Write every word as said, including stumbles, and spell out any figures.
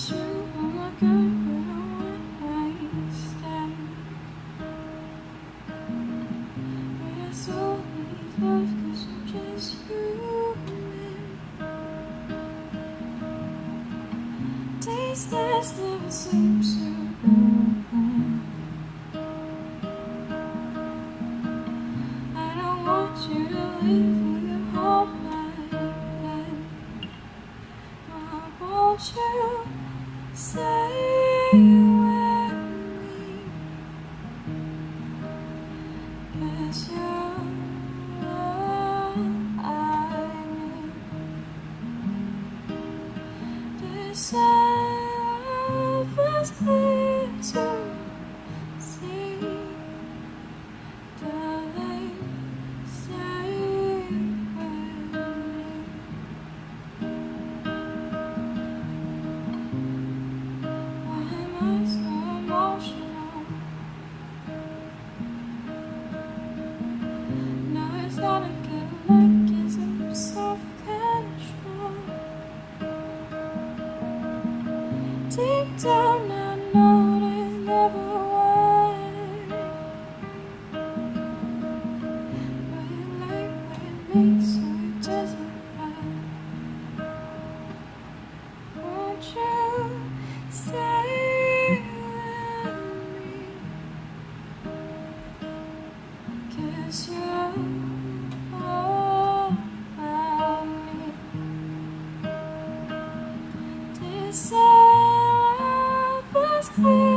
But you are not good when I want my stay. But I so need love, cause I'm just human. Tasteless never seems to burn. I don't want you to leave with your whole mind. I want you. Say you and me, cause you're all I need. This love is clear to see. Darling, say you and me. Deep down I know there's never a way, but you like what it makes, so it doesn't matter. Won't you say you and me, cause you're all I need. This. Oh.